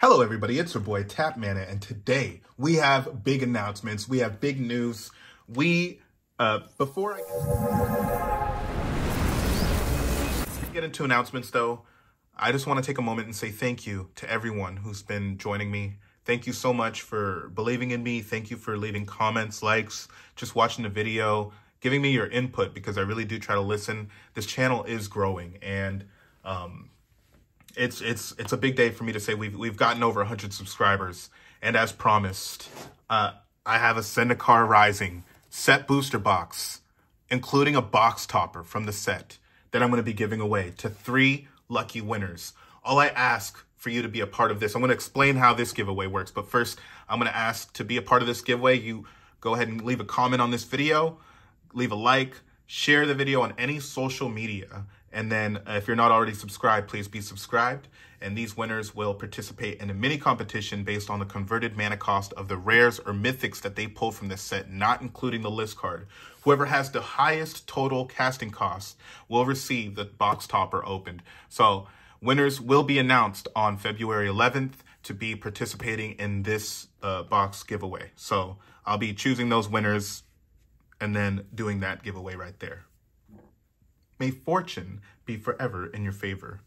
Hello everybody, it's your boy Tapmana, and today we have big announcements, we have big news. Before I get into announcements though, I just want to take a moment and say thank you to everyone who's been joining me. Thank you so much for believing in me. Thank you for leaving comments, likes, just watching the video, giving me your input, because I really do try to listen. This channel is growing, and it's a big day for me to say we've gotten over 100 subscribers, and as promised, I have a Zendikar Rising set booster box, including a box topper from the set that I'm going to be giving away to 3 lucky winners. All I ask for you to be a part of this, I'm going to explain how this giveaway works, but first I'm going to ask to be a part of this giveaway. You go ahead and leave a comment on this video, leave a like, share the video on any social media. And then if you're not already subscribed, please be subscribed. And these winners will participate in a mini competition based on the converted mana cost of the rares or mythics that they pull from this set, not including the list card. Whoever has the highest total casting cost will receive the box topper opened. So winners will be announced on February 11th to be participating in this box giveaway. So I'll be choosing those winners and then doing that giveaway right there. May fortune be forever in your favor.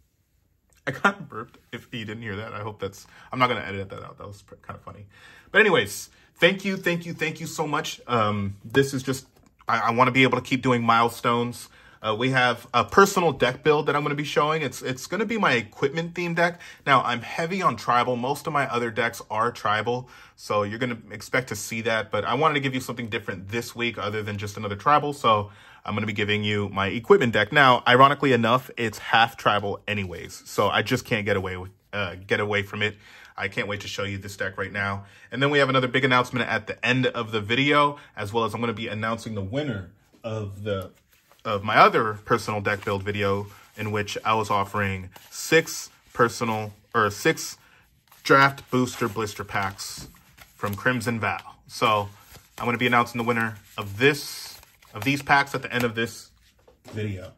I kind of burped if you didn't hear that. I hope that's... I'm not going to edit that out. That was kind of funny. But anyways, thank you so much. This is just... I want to be able to keep doing milestones. We have a personal deck build that I'm going to be showing. It's going to be my equipment theme deck. Now, I'm heavy on tribal. Most of my other decks are tribal, so you're going to expect to see that. But I wanted to give you something different this week other than just another tribal, so I'm going to be giving you my equipment deck. Now, ironically enough, it's half tribal anyways, so I just can't get away from it. I can't wait to show you this deck right now. And then we have another big announcement at the end of the video, as well as I'm going to be announcing the winner of the... of my other personal deck build video, in which I was offering 6 draft booster blister packs from Crimson Vow. So I'm going to be announcing the winner of these packs at the end of this video.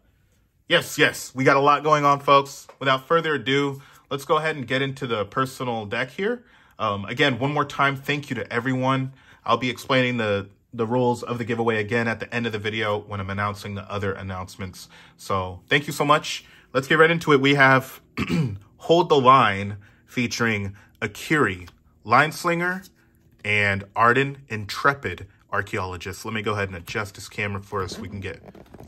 Yes, we got a lot going on, folks. Without further ado, let's go ahead and get into the personal deck here. Again, one more time, thank you to everyone. I'll be explaining the rules of the giveaway again at the end of the video when I'm announcing the other announcements. So thank you so much. Let's get right into it. We have Hold the Line featuring Akiri, Line-Slinger, and Arden, Intrepid Archaeologist. Let me go ahead and adjust this camera for us so we can get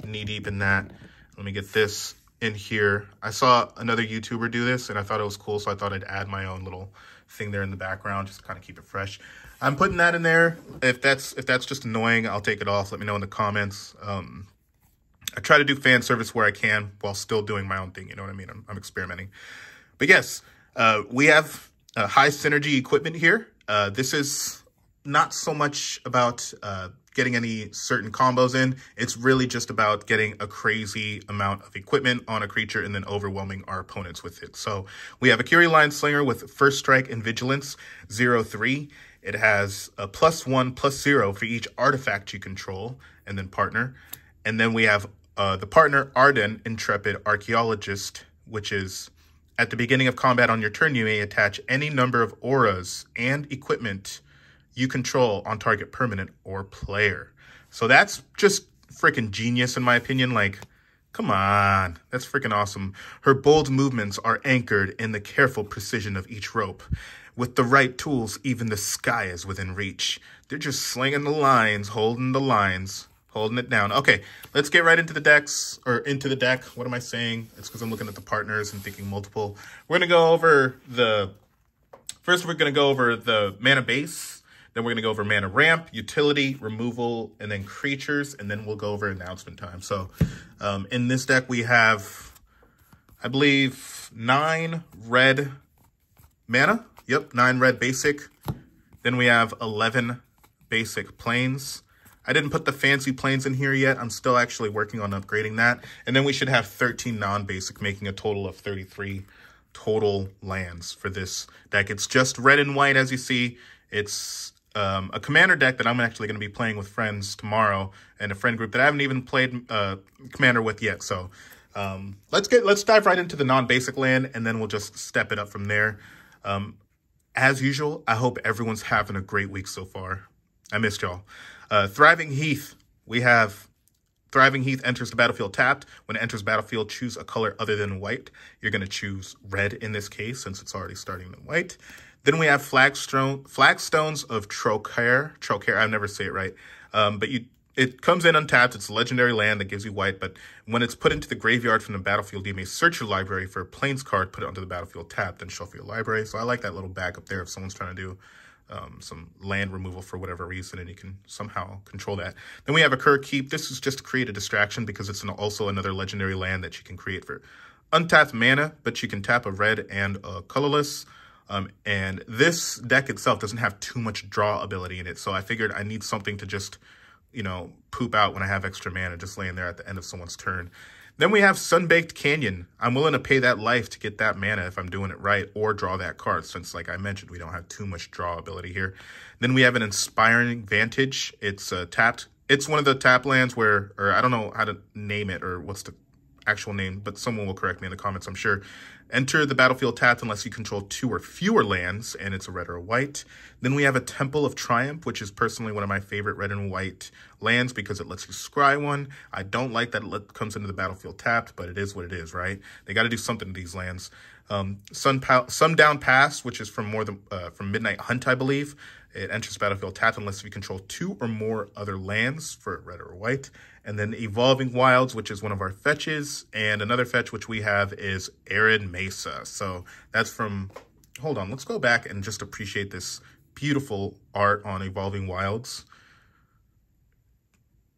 knee-deep in that. Let me get this in here. I saw another YouTuber do this, and I thought it was cool, so I thought I'd add my own little thing there in the background just to kind of keep it fresh. I'm putting that in there. If that's just annoying, I'll take it off. Let me know in the comments. I try to do fan service where I can while still doing my own thing. You know what I mean? I'm experimenting. But yes, we have high synergy equipment here. This is not so much about getting any certain combos in. It's really just about getting a crazy amount of equipment on a creature and then overwhelming our opponents with it. So we have Akiri Line-Slinger with First Strike and Vigilance, 0/3. It has a +1/+0 for each artifact you control, and then partner. And then we have the partner, Arden, Intrepid Archaeologist, which is at the beginning of combat on your turn, you may attach any number of auras and equipment you control on target permanent or player. So that's just freaking genius in my opinion. Like, come on, that's freaking awesome. Her bold movements are anchored in the careful precision of each rope. With the right tools, even the sky is within reach. They're just slinging the lines, holding the lines, holding it down. Okay, let's get right into the decks, or into the deck. What am I saying? It's because I'm looking at the partners and thinking multiple. We're gonna go over the, first we're gonna go over the mana base. Then we're going to go over mana ramp, utility, removal, and then creatures. And then we'll go over announcement time. So in this deck, we have, I believe, 9 red mana. Yep, 9 red basic. Then we have 11 basic planes. I didn't put the fancy planes in here yet. I'm still actually working on upgrading that. And then we should have 13 non-basic, making a total of 33 total lands for this deck. It's just red and white, as you see. It's... a Commander deck that I'm actually going to be playing with friends tomorrow, and a friend group that I haven't even played Commander with yet. So let's dive right into the non-basic land, and then we'll just step it up from there. As usual, I hope everyone's having a great week so far. I missed y'all. Thriving Heath. We have Thriving Heath enters the battlefield tapped. When it enters battlefield, choose a color other than white. You're going to choose red in this case, since it's already starting in white. Then we have Flagstones of Trokair. Trokair, I never say it right. It comes in untapped. It's a legendary land that gives you white, but when it's put into the graveyard from the battlefield, you may search your library for a plains card, put it onto the battlefield tapped, then shuffle your library. So I like that little bag up there if someone's trying to do some land removal for whatever reason, and you can somehow control that. Then we have Akiri Keep. This is just to create a distraction because it's also another legendary land that you can create for untapped mana, but you can tap a red and a colorless. And this deck itself doesn't have too much draw ability in it, so I figured I need something to just, you know, poop out when I have extra mana just laying there at the end of someone's turn. Then we have Sunbaked Canyon. I'm willing to pay that life to get that mana if I'm doing it right, or draw that card, since, like I mentioned, we don't have too much draw ability here. Then we have an Inspiring Vantage. It's tapped. It's one of the tap lands where, or I don't know how to name it or what's the actual name, but someone will correct me in the comments, I'm sure. Enter the battlefield tapped unless you control two or fewer lands, and it's a red or a white. Then we have a Temple of Triumph, which is personally one of my favorite red and white lands because it lets you scry one. I don't like that it comes into the battlefield tapped, but it is what it is, right? They got to do something to these lands. Sundown Pass, which is from Midnight Hunt, I believe. It enters battlefield tapped unless you control two or more other lands for red or white. And then Evolving Wilds, which is one of our fetches. And another fetch which we have is Arid Mesa. So that's from, hold on, let's go back and just appreciate this beautiful art on Evolving Wilds.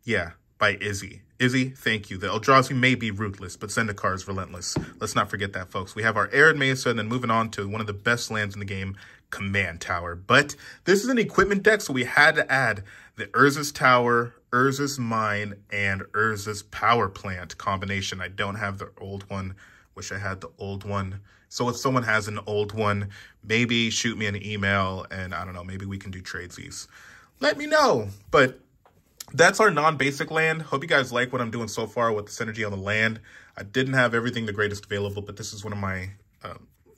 Yeah, by Izzy. Izzy, thank you. The Eldrazi may be ruthless, but Zendikar is relentless. Let's not forget that, folks. We have our Arid Mesa, and then moving on to one of the best lands in the game, Command Tower. But this is an equipment deck, so we had to add the Urza's Tower, Urza's Mine, and Urza's Power Plant combination. I don't have the old one. Wish I had the old one. So if someone has an old one, maybe shoot me an email, and I don't know, maybe we can do tradesies. Let me know. But that's our non-basic land. Hope you guys like what I'm doing so far with the synergy on the land. I didn't have everything the greatest available, but this is one of my,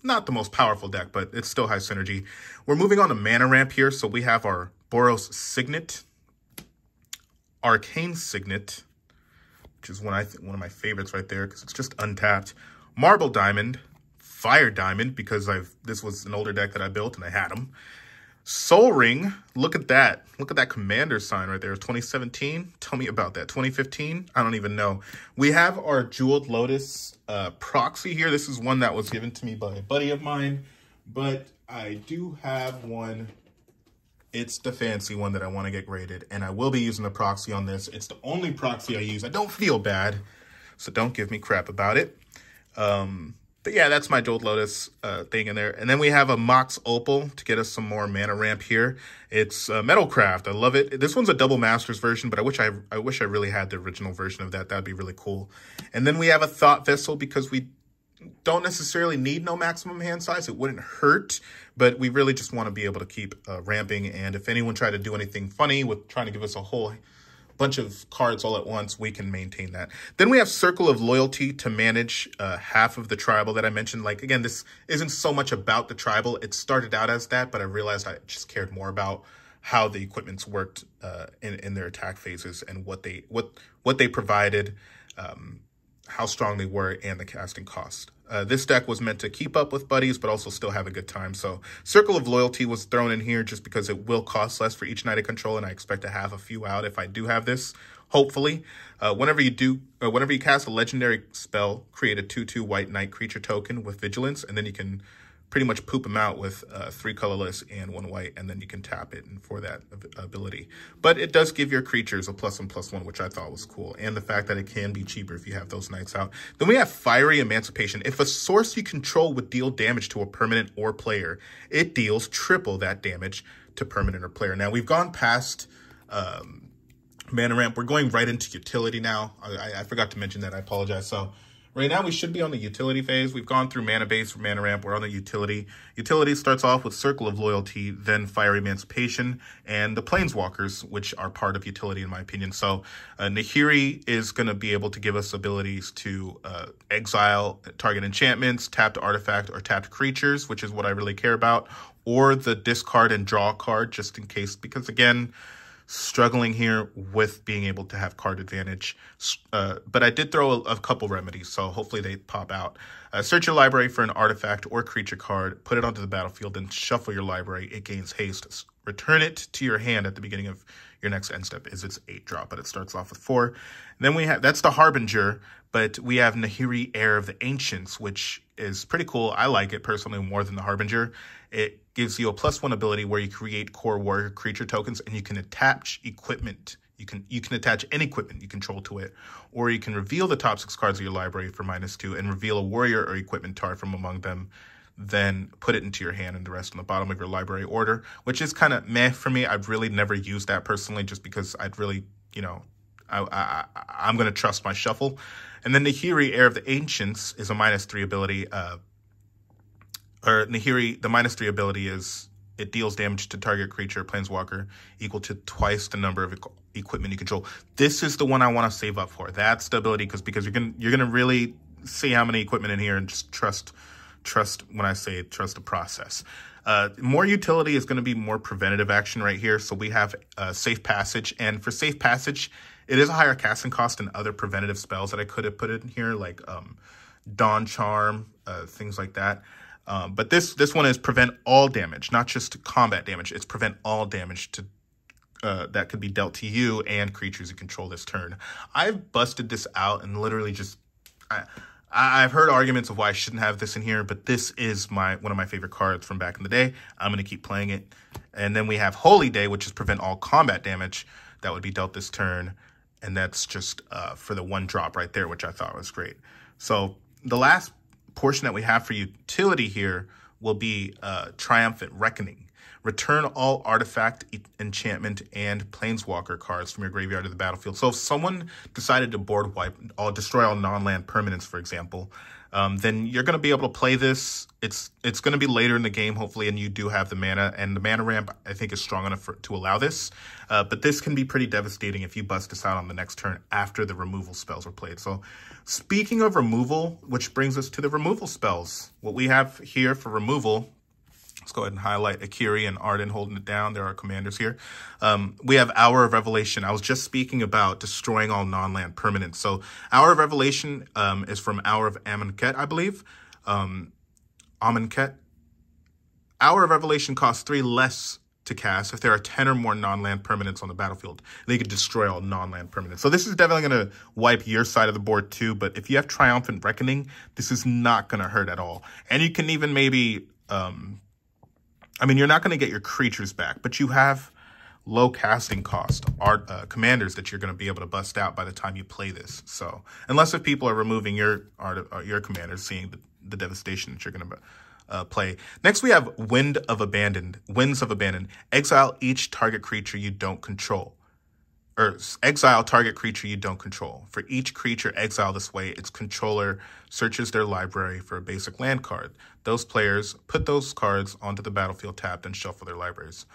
not the most powerful deck, but it's still high synergy. We're moving on to mana ramp here. So we have our Boros Signet, Arcane Signet, which is one of my favorites right there because it's just untapped. Marble Diamond, Fire Diamond, because this was an older deck that I built and I had them. Soul Ring, look at that. Look at that commander sign right there. 2017, tell me about that. 2015, I don't even know. We have our Jeweled Lotus proxy here. This is one that was given to me by a buddy of mine, but I do have one. It's the fancy one that I want to get graded, and I will be using the proxy on this. It's the only proxy I use. I don't feel bad, so don't give me crap about it. But yeah, that's my Jeweled Lotus thing in there. And then we have a Mox Opal to get us some more mana ramp here. It's Metalcraft. I love it. This one's a Double Masters version, but I wish I really had the original version of that. That'd be really cool. And then we have a Thought Vessel because we don't necessarily need no maximum hand size. It wouldn't hurt, but we really just want to be able to keep ramping. And if anyone tried to do anything funny with trying to give us a whole bunch of cards all at once, we can maintain that. Then we have Circle of Loyalty to manage half of the tribal that I mentioned. Like, again, this isn't so much about the tribal. It started out as that, but I realized I just cared more about how the equipments worked in their attack phases and what they provided, how strong they were, and the casting cost. This deck was meant to keep up with buddies, but also still have a good time. So Circle of Loyalty was thrown in here just because it will cost less for each Knight of Control, and I expect to have a few out if I do have this, hopefully. Whenever you cast a legendary spell, create a 2/2 White Knight creature token with vigilance, and then you can pretty much poop them out with 3 colorless and 1 white, and then you can tap it for that ability. But it does give your creatures a +1/+1, which I thought was cool, and the fact that it can be cheaper if you have those knights out. Then we have Fiery Emancipation. If a source you control would deal damage to a permanent or player, it deals triple that damage to permanent or player. Now, we've gone past mana ramp. We're going right into utility now. I forgot to mention that. I apologize. So Right now, we should be on the utility phase. We've gone through mana base, mana ramp. We're on the utility. Utility starts off with Circle of Loyalty, then Fiery Emancipation, and the Planeswalkers, which are part of utility, in my opinion. So Nahiri is going to be able to give us abilities to exile target enchantments, tapped artifact, or tapped creatures, which is what I really care about, or the discard and draw card, just in case, because, again, struggling here with being able to have card advantage, but I did throw a couple remedies, so hopefully they pop out. Search your library for an artifact or creature card, put it onto the battlefield, then shuffle your library. It gains haste. Return it to your hand at the beginning of your next end step is its 8-drop, but it starts off with 4. And then we have, that's the Harbinger, but we have Nahiri, Heir of the Ancients, which is pretty cool. I like it personally more than the Harbinger. It gives you a +1 ability where you create core warrior creature tokens, and you can attach equipment. You can attach any equipment you control to it, or you can reveal the top 6 cards of your library for -2 and reveal a warrior or equipment card from among them, then put it into your hand and the rest on the bottom of your library order, which is kind of meh for me. I've really never used that personally, just because I'd really, you know, I'm going to trust my shuffle. And then Nahiri, Heir of the Ancients, is a -3 ability. Or Nahiri, the -3 ability is it deals damage to target creature or planeswalker equal to twice the number of equipment you control. This is the one I want to save up for. That's the ability, because you're gonna really see how many equipment in here, and just trust when I say trust the process. More utility is going to be more preventative action right here. So we have Safe Passage, and for Safe Passage, it is a higher casting cost than other preventative spells that I could have put in here, like Dawn Charm, things like that. But this one is prevent all damage, not just combat damage. It's prevent all damage to that could be dealt to you and creatures you control this turn. I've busted this out and literally just I've heard arguments of why I shouldn't have this in here, but this is one of my favorite cards from back in the day. I'm going to keep playing it. And then we have Holy Day, which is prevent all combat damage that would be dealt this turn. And that's just for the 1-drop right there, which I thought was great. So the last portion that we have for utility here will be Triumphant Reckoning. Return all artifact, enchantment, and planeswalker cards from your graveyard to the battlefield. So if someone decided to board wipe, or destroy all non-land permanents, for example, then you're going to be able to play this. It's going to be later in the game, hopefully, and you do have the mana. And the mana ramp, I think, is strong enough to allow this. But this can be pretty devastating if you bust this out on the next turn after the removal spells were played. So speaking of removal, which brings us to the removal spells. What we have here for removal, let's go ahead and highlight Akiri and Arden holding it down. There are commanders here. We have Hour of Revelation. I was just speaking about destroying all non-land permanents. So Hour of Revelation is from Hour of Amonkhet, I believe. Amonkhet. Hour of Revelation costs 3 less to cast if there are 10 or more non-land permanents on the battlefield. They could destroy all non-land permanents. So this is definitely going to wipe your side of the board too. But if you have Triumphant Reckoning, this is not going to hurt at all. And you can even maybe... I mean, you're not going to get your creatures back, but you have low casting cost commanders that you're going to be able to bust out by the time you play this. So unless if people are removing your commanders, seeing the devastation that you're going to play. Next, we have Winds of Abandon. Exile each target creature you don't control. Or exile target creature you don't control. For each creature exiled this way, its controller searches their library for a basic land card. Those players put those cards onto the battlefield tapped and shuffle their libraries.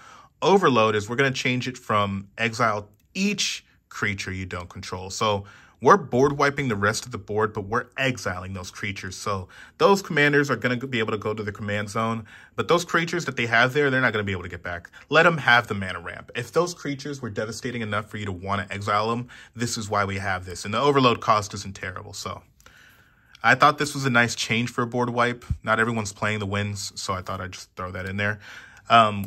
Overload is we're going to change it from exile each creature you don't control. So we're board wiping the rest of the board, but we're exiling those creatures. So those commanders are going to be able to go to the command zone, but those creatures that they have there, they're not going to be able to get back. Let them have the mana ramp. If those creatures were devastating enough for you to want to exile them, this is why we have this. And the overload cost isn't terrible. So I thought this was a nice change for a board wipe. Not everyone's playing the wins, so I thought I'd just throw that in there.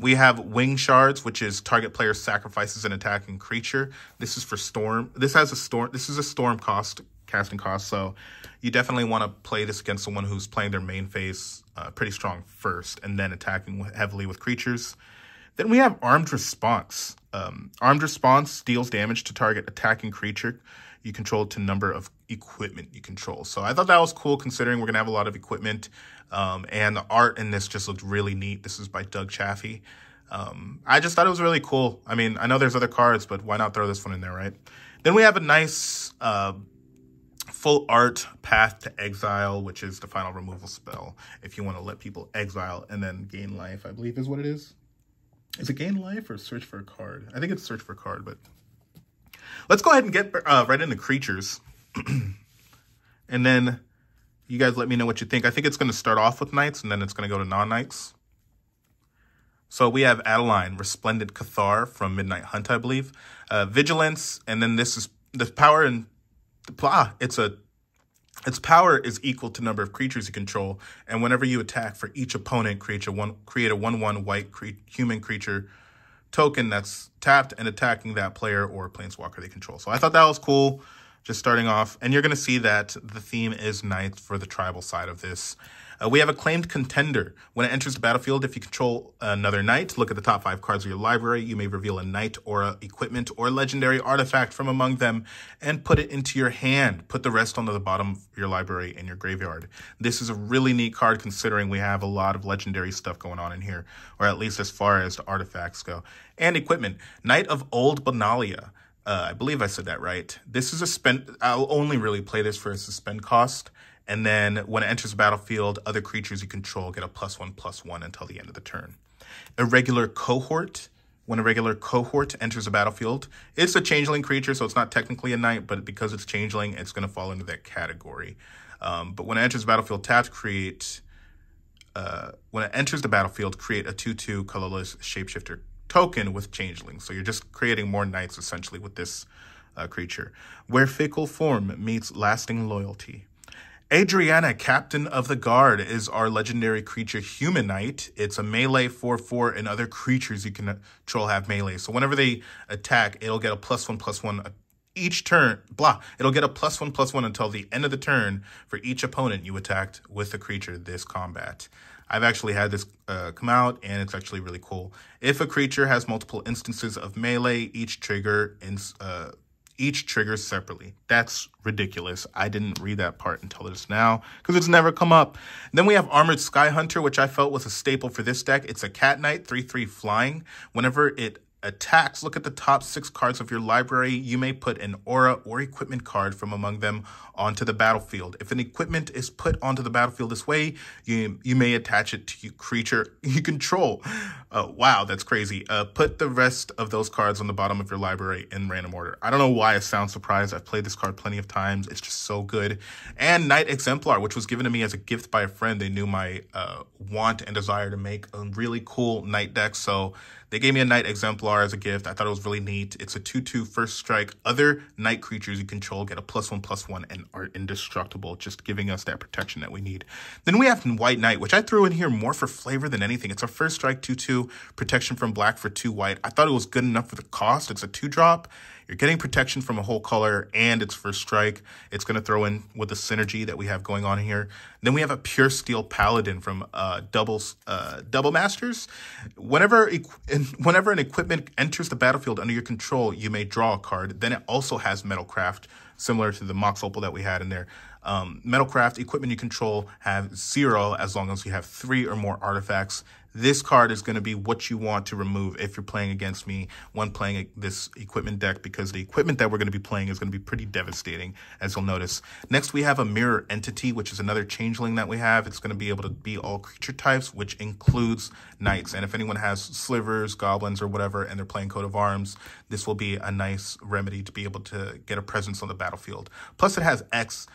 We have Wing Shards, which is target player sacrifices an attacking creature. This is for Storm. This is a Storm cost, casting cost. So you definitely want to play this against someone who's playing their main phase pretty strong first, and then attacking heavily with creatures. Then we have Armed Response. Armed Response deals damage to target attacking creature you control to number of equipment you control. So I thought that was cool, considering we're going to have a lot of equipment. And the art in this just looked really neat. This is by Doug Chaffee. I just thought it was really cool. I mean, I know there's other cards, but why not throw this one in there, right? Then we have a nice full art Path to Exile, which is the final removal spell. If you want to let people exile and then gain life, I believe is what it is. Is it gain life or search for a card? I think it's search for a card, but let's go ahead and get right into creatures. And then you guys let me know what you think. I think it's going to start off with knights, and then it's going to go to non-knights. So we have Adeline, Resplendent Cathar from Midnight Hunt, I believe. Vigilance, and then this is the power and its power is equal to number of creatures you control, and whenever you attack, for each opponent, create a 1/1 white human creature token that's tapped and attacking that player or planeswalker they control. So I thought that was cool, just starting off. And you're going to see that the theme is knights for the tribal side of this. We have Acclaimed Contender. When it enters the battlefield, if you control another knight, look at the top 5 cards of your library. You may reveal a knight or equipment or legendary artifact from among them and put it into your hand. Put the rest onto the bottom of your library in your graveyard. This is a really neat card considering we have a lot of legendary stuff going on in here, or at least as far as the artifacts go. And equipment, Knight of Old Benalia. I believe I said that right. This is a spend. I'll only really play this for a suspend cost. And then when it enters the battlefield, other creatures you control get a +1/+1 until the end of the turn. Irregular Cohort. When a regular cohort enters the battlefield, it's a changeling creature, so it's not technically a knight, but because it's changeling, it's going to fall into that category. But when it enters the battlefield, create a 2/2 colorless shapeshifter token with changeling. So you're just creating more knights essentially with this creature. Where Fickle Form meets Lasting Loyalty. Adriana, Captain of the Guard, is our legendary creature Human Knight. It's a melee 4/4, and other creatures you can control have melee. So whenever they attack, it'll get a +1/+1 each turn. It'll get a +1/+1 until the end of the turn for each opponent you attacked with the creature this combat. I've actually had this come out, and it's actually really cool. If a creature has multiple instances of melee, each triggers separately. That's ridiculous. I didn't read that part until just now because it's never come up. And then we have Armored Sky Hunter, which I felt was a staple for this deck. It's a Cat Knight, 3/3 flying. Whenever it attacks, look at the top 6 cards of your library. You may put an aura or equipment card from among them onto the battlefield. If an equipment is put onto the battlefield this way, you may attach it to a creature you control. Wow, that's crazy. Put the rest of those cards on the bottom of your library in random order. I don't know why I sound surprised. I've played this card plenty of times. It's just so good. And Knight Exemplar, which was given to me as a gift by a friend. They knew my want and desire to make a really cool knight deck, so they gave me a Knight Exemplar as a gift. I thought it was really neat. It's a 2/2 first strike. Other knight creatures you control get a +1/+1 and are indestructible, just giving us that protection that we need. Then we have White Knight, which I threw in here more for flavor than anything. It's a first strike 2/2 protection from black for 2 white. I thought it was good enough for the cost. It's a 2-drop. You're getting protection from a whole color, and it's first strike. It's going to throw in with the synergy that we have going on here. Then we have a Pure Steel Paladin from Double Masters. Whenever an equipment enters the battlefield under your control, you may draw a card. Then it also has Metalcraft, similar to the Mox Opal that we had in there. Metalcraft, equipment you control have 0 as long as you have 3 or more artifacts. This card is going to be what you want to remove if you're playing against me when playing this equipment deck, because the equipment that we're going to be playing is going to be pretty devastating, as you'll notice. Next, we have a Mirror Entity, which is another changeling that we have. It's going to be able to be all creature types, which includes knights. And if anyone has slivers, goblins, or whatever, and they're playing Coat of Arms, this will be a nice remedy to be able to get a presence on the battlefield. Plus, it has X.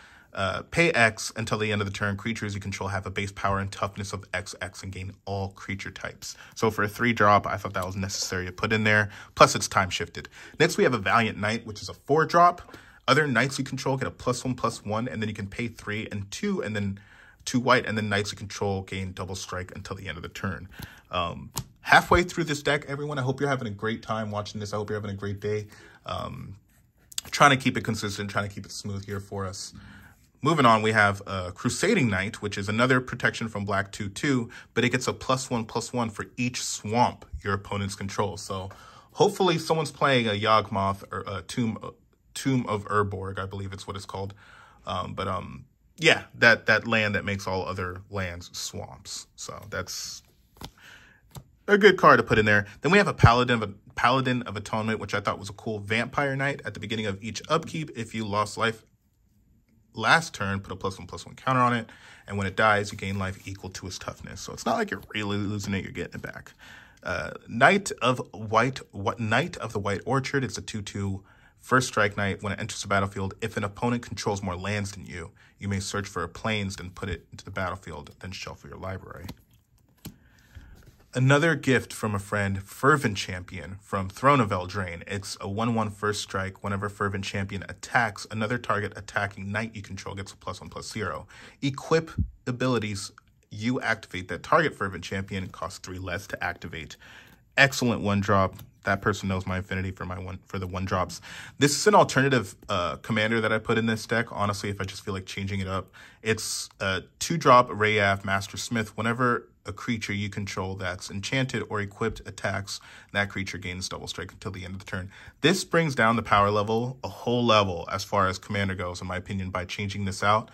Pay X until the end of the turn. Creatures you control have a base power and toughness of XX and gain all creature types. So for a 3-drop, I thought that was necessary to put in there. Plus, it's time shifted. Next, we have a Valiant Knight, which is a 4-drop. Other knights you control get a +1/+1, and then you can pay 3 and 2, and then 2 white, and then knights you control gain double strike until the end of the turn. Halfway through this deck, everyone, I hope you're having a great time watching this. I hope you're having a great day. Trying to keep it consistent, trying to keep it smooth here for us. Moving on, we have Crusading Knight, which is another protection from black 2/2, but it gets a +1/+1 for each swamp your opponents control. So hopefully someone's playing a Yawgmoth or a Tomb of Urborg, I believe it's what it's called. Yeah, that land that makes all other lands swamps. So that's a good card to put in there. Then we have a Paladin of Atonement, which I thought was a cool Vampire Knight. At the beginning of each upkeep, if you lost life last turn, put a +1/+1 counter on it, and when it dies, you gain life equal to its toughness. So it's not like you're really losing it, you're getting it back. Knight of the White Orchard, it's a 2/2 first strike knight. When it enters the battlefield, if an opponent controls more lands than you, you may search for a plains, then put it into the battlefield, then shuffle your library. Another gift from a friend, Fervent Champion from Throne of Eldraine. It's a 1/1 first strike. Whenever Fervent Champion attacks, another target attacking knight you control gets a +1/+0. Equip abilities you activate that target Fervent Champion. It costs 3 less to activate. Excellent one drop. That person knows my affinity for the one drops. This is an alternative commander that I put in this deck. Honestly, if I just feel like changing it up, it's a 2-drop Rayav Master Smith. Whenever a creature you control that's enchanted or equipped attacks, that creature gains double strike until the end of the turn. This brings down the power level a whole level as far as commander goes, in my opinion, by changing this out,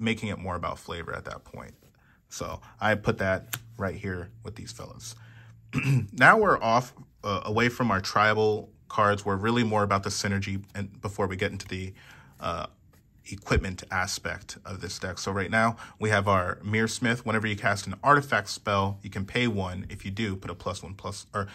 making it more about flavor at that point. So I put that right here with these fellas. Now we're off away from our tribal cards. We're really more about the synergy and before we get into the equipment aspect of this deck. So right now we have our Mirror Smith. Whenever you cast an artifact spell, you can pay 1. If you do, put a put a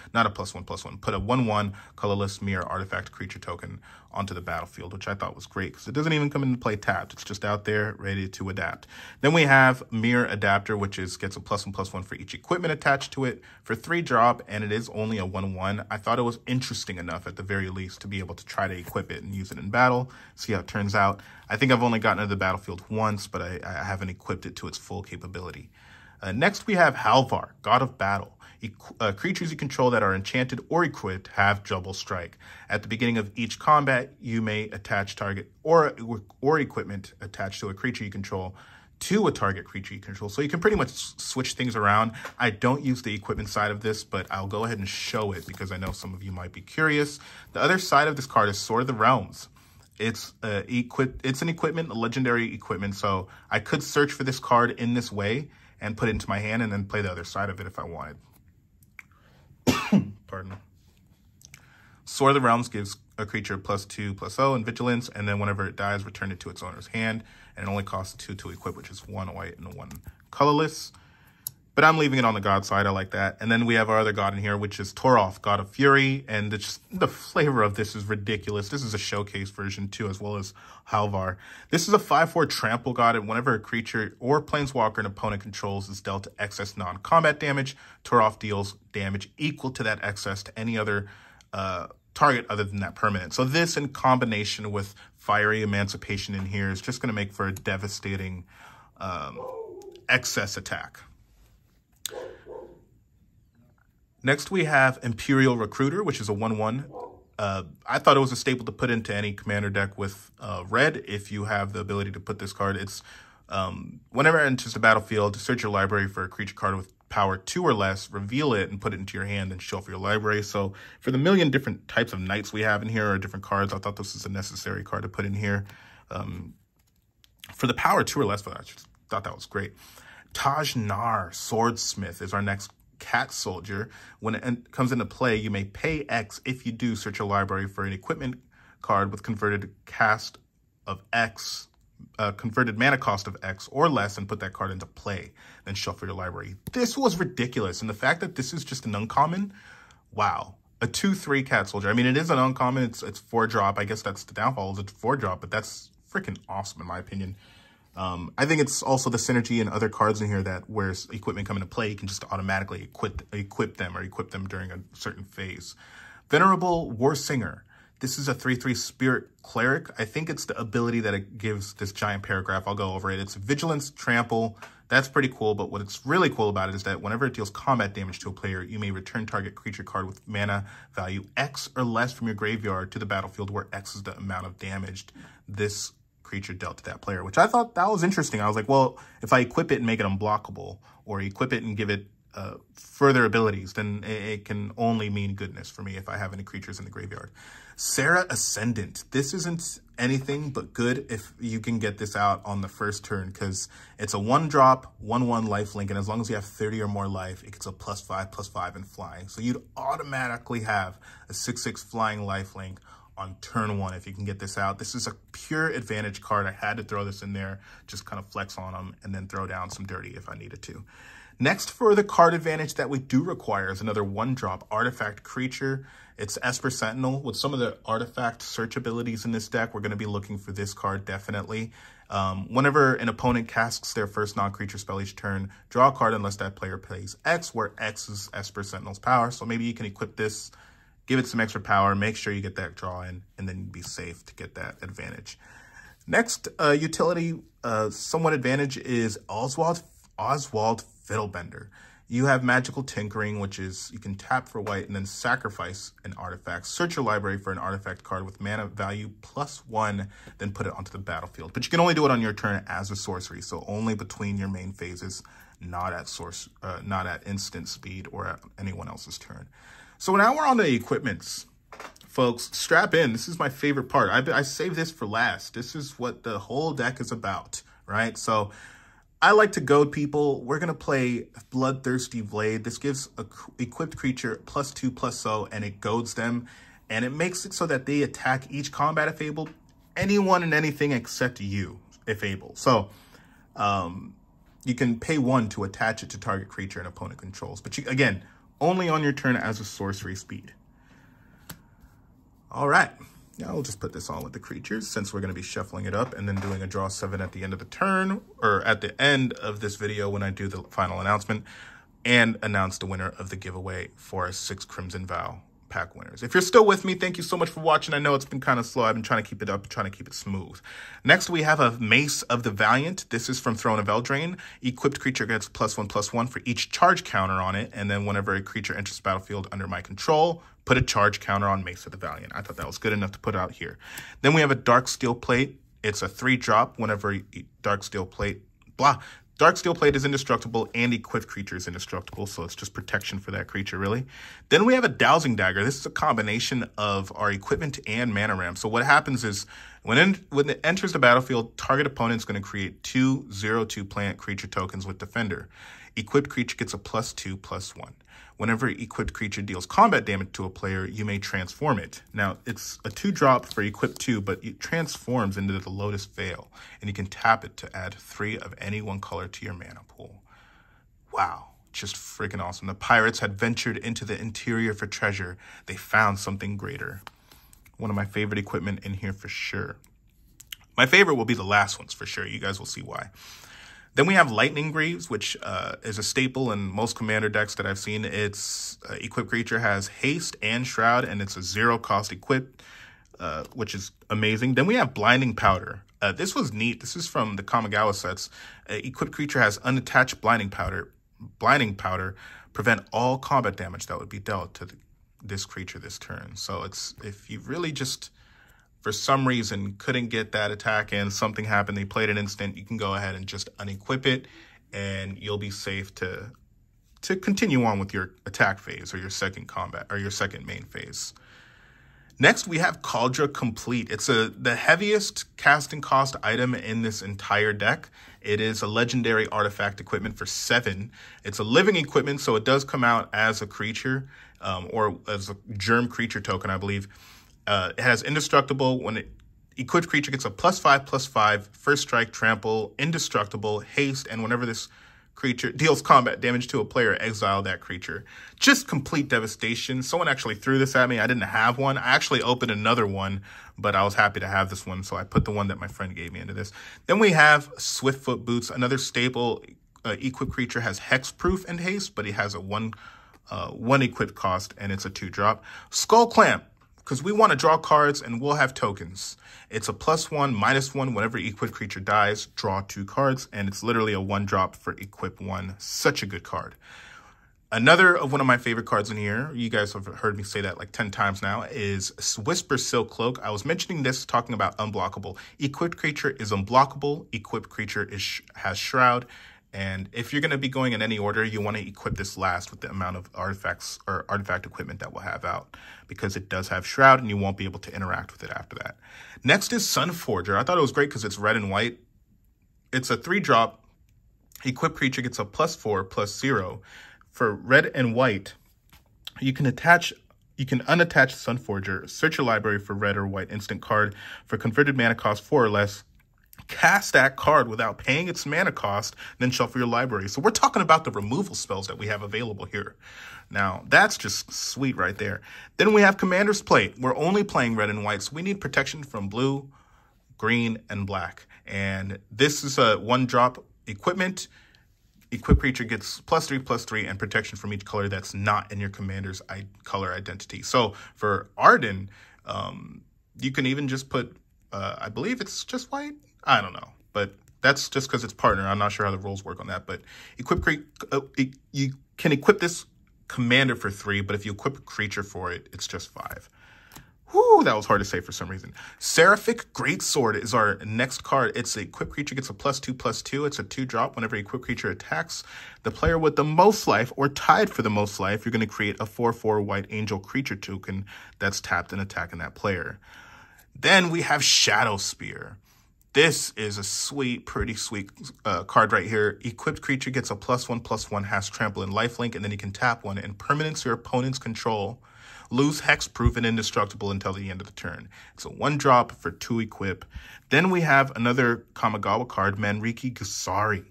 1/1 colorless mirror artifact creature token onto the battlefield, which I thought was great because it doesn't even come into play tapped. It's just out there ready to adapt. Then we have Mirror Adapter, which is gets a +1/+1 for each equipment attached to it for 3-drop, and it is only a 1/1. I thought it was interesting enough at the very least to be able to try to equip it and use it in battle, see how it turns out. I think I've only gotten to the battlefield once, but I haven't equipped it to its full capability. Next, we have Halvar, God of Battle. Creatures you control that are enchanted or equipped have double strike. At the beginning of each combat, you may attach target or equipment attached to a creature you control to a target creature you control. So you can pretty much switch things around. I don't use the equipment side of this, but I'll go ahead and show it because I know some of you might be curious. The other side of this card is Sword of the Realms. It's an equipment, a legendary equipment, so I could search for this card in this way and put it into my hand and then play the other side of it if I wanted. Pardon. Sword of the Realms gives a creature +2/+0 in vigilance, and then whenever it dies, return it to its owner's hand, and it only costs 2 to equip, which is 1 white and 1 colorless. But I'm leaving it on the god side. I like that. And then we have our other god in here, which is Toroth, God of Fury. And the flavor of this is ridiculous. This is a showcase version, too, as well as Halvar. This is a 5/4 trample god. And whenever a creature or planeswalker an opponent controls is dealt excess non-combat damage, Toroth deals damage equal to that excess to any other target other than that permanent. So this, in combination with Fiery Emancipation in here, is just going to make for a devastating excess attack. Next, we have Imperial Recruiter, which is a 1/1. I thought it was a staple to put into any commander deck with red if you have the ability to put this card. It's whenever it enters the battlefield, search your library for a creature card with power 2 or less, reveal it, and put it into your hand and shuffle your library. So for the million different types of knights we have in here or different cards, I thought this was a necessary card to put in here. For the power 2 or less, but I just thought that was great. Tajnar, Swordsmith, is our next Cat Soldier. When it comes into play, you may pay X. If you do, search your library for an equipment card with converted mana cost of X or less, and put that card into play, then shuffle your library. This was ridiculous, and the fact that this is just an uncommon, wow. A 2/3 Cat Soldier. I mean, it is an uncommon. It's 4-drop. I guess that's the downfall. It's 4-drop, but that's freaking awesome in my opinion. I think it's also the synergy and other cards in here that where equipment come into play, you can just automatically equip them during a certain phase. Venerable Warsinger. This is a 3/3 Spirit Cleric. I think it's the ability that it gives this giant paragraph. I'll go over it. It's Vigilance, Trample. That's pretty cool, but what's really cool about it is that whenever it deals combat damage to a player, you may return target creature card with mana value X or less from your graveyard to the battlefield where X is the amount of damage this creature dealt to that player, which I thought that was interesting. I was like, well, if I equip it and make it unblockable, or equip it and give it further abilities, then it can only mean goodness for me if I have any creatures in the graveyard. Sarah Ascendant. This isn't anything but good if you can get this out on the first turn, because it's a 1-drop, 1/1 lifelink, and as long as you have 30 or more life, it gets a +5/+5 in flying. So you'd automatically have a 6/6 flying lifelink on turn one if you can get this out. This is a pure advantage card. I had to throw this in there, just kind of flex on them, and then throw down some dirty if I needed to. Next, for the card advantage that we do require is another one-drop artifact creature. It's Esper Sentinel. With some of the artifact search abilities in this deck, we're going to be looking for this card definitely. Whenever an opponent casts their first non-creature spell each turn, draw a card unless that player plays X, where X is Esper Sentinel's power. So maybe you can equip this, give it some extra power, make sure you get that draw in, and then you'd be safe to get that advantage. Next, utility somewhat advantage is Oswald Fiddlebender. You have Magical Tinkering, which is you can tap for white and then sacrifice an artifact. Search your library for an artifact card with mana value +1, then put it onto the battlefield. But you can only do it on your turn as a sorcery, so only between your main phases, not at not at instant speed or at anyone else's turn. So now we're on the equipments. Folks, strap in. This is my favorite part. I saved this for last. This is what the whole deck is about, right? So I like to goad people. We're going to play Bloodthirsty Blade. This gives an equipped creature +2/+0, and it goads them. And it makes it so that they attack each combat if able, anyone and anything except you if able. So you can pay 1 to attach it to target creature and opponent controls. But you, again, only on your turn as a sorcery speed. All right. Now we'll just put this on with the creatures since we're going to be shuffling it up and then doing a draw 7 at the end of the turn, or at the end of this video when I do the final announcement and announce the winner of the giveaway for our 6 Crimson Vow pack winners. If you're still with me, thank you so much for watching. I know it's been kind of slow. I've been trying to keep it up, trying to keep it smooth. Next, we have a Mace of the Valiant. This is from Throne of Eldraine. Equipped creature gets +1/+1 for each charge counter on it, and then whenever a creature enters the battlefield under my control, put a charge counter on Mace of the Valiant. I thought that was good enough to put out here. Then we have a Dark Steel Plate. It's a 3-drop. Whenever Dark Steel Plate, Dark Steel Plate is indestructible, and equipped creature is indestructible, so it's just protection for that creature, really. Then we have a Dowsing Dagger. This is a combination of our equipment and mana ramp. So what happens is when it enters the battlefield, target opponent's going to create 2/0/2 plant creature tokens with Defender. Equipped creature gets a +2/+1. Whenever equipped creature deals combat damage to a player, you may transform it. Now, it's a 2-drop for equipped 2, but it transforms into the Lotus Veil, and you can tap it to add 3 of any one color to your mana pool. Wow, just freaking awesome. The pirates had ventured into the interior for treasure. They found something greater. One of my favorite equipment in here for sure. My favorite will be the last ones for sure. You guys will see why. Then we have Lightning Greaves, which is a staple in most commander decks that I've seen. It's equipped creature has haste and shroud, and it's a 0-cost equipped, which is amazing. Then we have Blinding Powder. This was neat. This is from the Kamigawa sets. Equipped creature has unattached Blinding Powder. Blinding Powder prevent all combat damage that would be dealt to this creature this turn. So it's if you really just for some reason couldn't get that attack in, something happened, they played an instant, you can go ahead and just unequip it, and you'll be safe to continue on with your attack phase or your second combat or your second main phase. Next, we have Cauldra Complete. It's the heaviest casting cost item in this entire deck. It is a legendary artifact equipment for 7. It's a living equipment, so it does come out as a creature or as a germ creature token, I believe. It has indestructible. When equipped creature gets a +5/+5, first strike, trample, indestructible, haste, and whenever this creature deals combat damage to a player, exile that creature. Just complete devastation. Someone actually threw this at me. I didn't have one. I actually opened another one, but I was happy to have this one, so I put the one that my friend gave me into this. Then we have Swiftfoot Boots, another staple. Equipped creature has hexproof and haste, but it has a one equipped cost, and it's a 2-drop. Skull Clamp, because we want to draw cards and we'll have tokens. It's a +1/-1. Whenever equipped creature dies, draw 2 cards. And it's literally a 1-drop for equip 1. Such a good card. Another of one of my favorite cards in here, you guys have heard me say that like 10 times now, is Whisper Silk Cloak. I was mentioning this talking about unblockable. Equipped creature is unblockable. Equipped creature has shroud. And if you're going to be going in any order, you want to equip this last with the amount of artifacts or artifact equipment that we'll have out, because it does have shroud and you won't be able to interact with it after that. Next is Sunforger. I thought it was great because it's red and white. It's a 3-drop. Equipped creature gets a +4/+0 for red and white. You can attach You can unattach Sunforger, search your library for red or white instant card for converted mana cost 4 or less, cast that card without paying its mana cost, then shuffle your library. So we're talking about the removal spells that we have available here. Now, that's just sweet right there. Then we have Commander's Plate. We're only playing red and white, so we need protection from blue, green, and black. And this is a one-drop equipment. Equip creature gets +3/+3 and protection from each color that's not in your commander's color identity. So for Arden, you can even just put, I believe it's just white. I don't know, but that's just because it's partner. I'm not sure how the rules work on that, but you can equip this commander for 3, but if you equip a creature for it, it's just 5. Whew, that was hard to say for some reason. Seraphic Greatsword is our next card. It's an equipped creature, gets a +2/+2. It's a 2-drop. Whenever an equipped creature attacks the player with the most life or tied for the most life, you're going to create a 4/4 White Angel creature token that's tapped and attacking that player. Then we have Shadow Spear. This is a sweet, pretty sweet card right here. Equipped creature gets a +1/+1 has trample and lifelink, and then you can tap one and permanence your opponent's control. Lose hexproof and indestructible until the end of the turn. It's a 1-drop for 2 equip. Then we have another Kamigawa card, Manriki Gusari.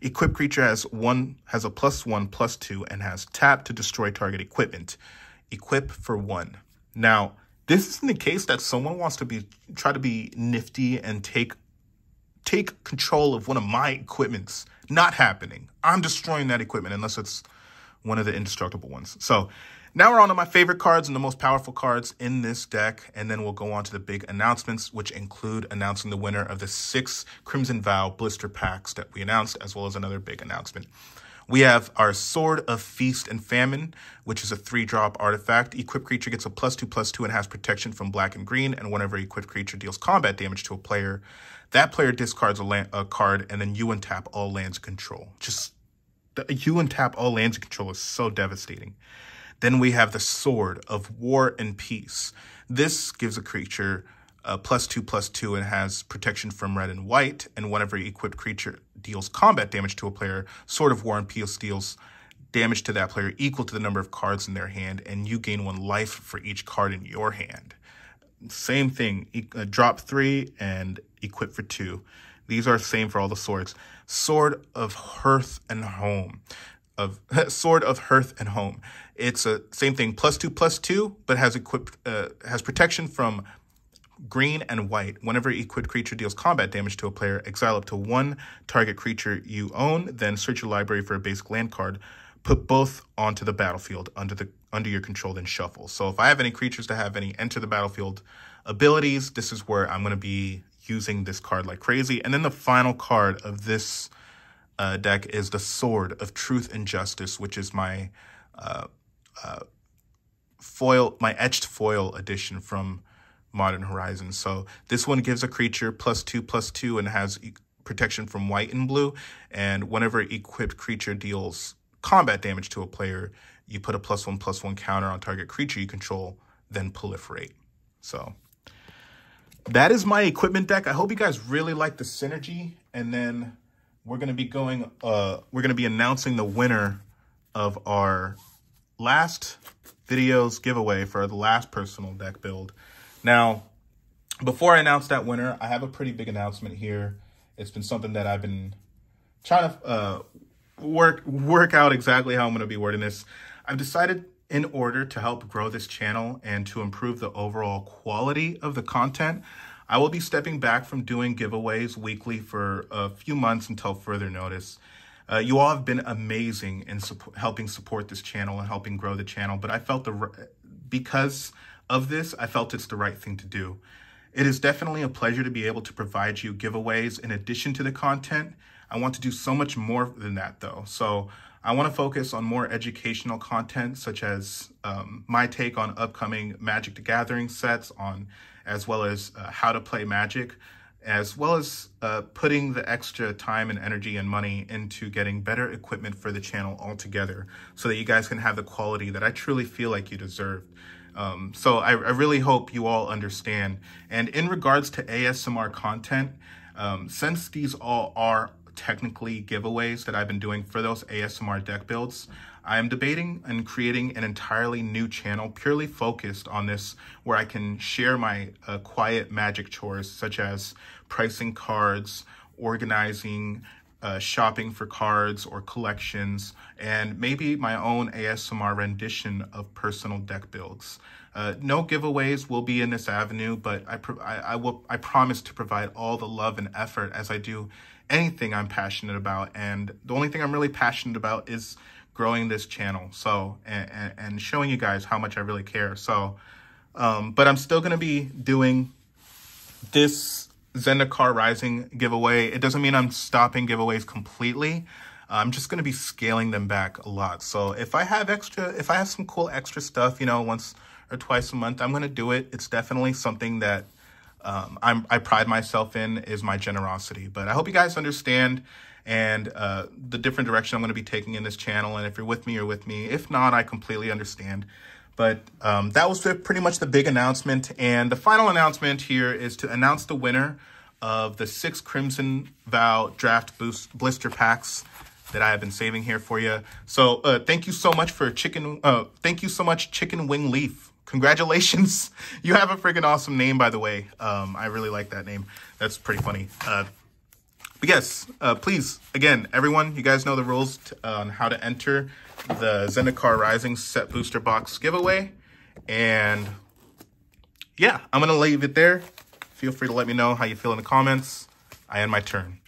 Equipped creature has a +1/+2 and has tap to destroy target equipment. Equip for 1. Now, this is in the case that someone wants to try to be nifty and take control of one of my equipments. Not happening. I'm destroying that equipment unless it's one of the indestructible ones. So now we're on to my favorite cards and the most powerful cards in this deck, and then we'll go on to the big announcements, which include announcing the winner of the 6 Crimson Vow blister packs that we announced, as well as another big announcement. We have our Sword of Feast and Famine, which is a 3-drop artifact. Equipped creature gets a +2/+2 and has protection from black and green, and whenever equipped creature deals combat damage to a player, that player discards a card, and then you untap all lands you control. Just you untap all lands you control is so devastating. Then we have the Sword of War and Peace. This gives a creature a +2/+2 and has protection from red and white. And whenever equipped creature deals combat damage to a player, Sword of War and Peace deals damage to that player equal to the number of cards in their hand, and you gain 1 life for each card in your hand. Same thing, drop 3 and equip for 2. These are the same for all the swords. Sword of Hearth and Home. It's a same thing, +2/+2, but has protection from green and white. Whenever equipped creature deals combat damage to a player, exile up to 1 target creature you own, then search your library for a basic land card. Put both onto the battlefield under your control, then shuffle. So if I have any creatures that have any enter the battlefield abilities, this is where I'm going to be using this card like crazy. And then the final card of this deck is the Sword of Truth and Justice, which is my etched foil edition from Modern Horizons. So this one gives a creature +2/+2 and has protection from white and blue. And whenever equipped creature deals combat damage to a player, you put a +1/+1 counter on target creature you control, then proliferate. So that is my equipment deck. I hope you guys really like the synergy, and then we're going to be announcing the winner of our last video's giveaway for the last personal deck build. Now, before I announce that winner, I have a pretty big announcement here. It's been something that I've been trying to work out exactly how I'm going to be wording this. I've decided, in order to help grow this channel and to improve the overall quality of the content, I will be stepping back from doing giveaways weekly for a few months until further notice. You all have been amazing in helping support this channel and helping grow the channel, but I felt because of this, I felt it's the right thing to do. It is definitely a pleasure to be able to provide you giveaways in addition to the content. I want to do so much more than that, though. So I want to focus on more educational content, such as my take on upcoming Magic the Gathering sets, as well as how to play Magic, as well as putting the extra time and energy and money into getting better equipment for the channel altogether, so that you guys can have the quality that I truly feel like you deserve. So I really hope you all understand. And in regards to ASMR content, since these all are technically giveaways that I've been doing for those ASMR deck builds, I am debating on creating an entirely new channel purely focused on this, where I can share my quiet magic chores such as pricing cards, organizing, shopping for cards or collections, and maybe my own ASMR rendition of personal deck builds. No giveaways will be in this avenue, but I promise to provide all the love and effort as I do anything I'm passionate about. And the only thing I'm really passionate about is growing this channel, so and showing you guys how much I really care. So, but I'm still gonna be doing this Zendikar Rising giveaway. It doesn't mean I'm stopping giveaways completely. I'm just going to be scaling them back a lot. So if I have some cool extra stuff, you know, once or twice a month, I'm going to do it. It's definitely something that I pride myself in, is my generosity. But I hope you guys understand and the different direction I'm going to be taking in this channel. And if you're with me, you're with me. If not, I completely understand. But that was pretty much the big announcement. And the final announcement here is to announce the winner of the 6 Crimson Vow Draft Boost Blister Packs that I have been saving here for you. So thank you so much for Chicken Wing Leaf. Congratulations. You have a freaking awesome name, by the way. I really like that name. That's pretty funny. But yes, please, again, everyone, you guys know the rules on how to enter the Zendikar Rising set booster box giveaway. And yeah, I'm going to leave it there. Feel free to let me know how you feel in the comments. I end my turn.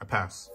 I pass.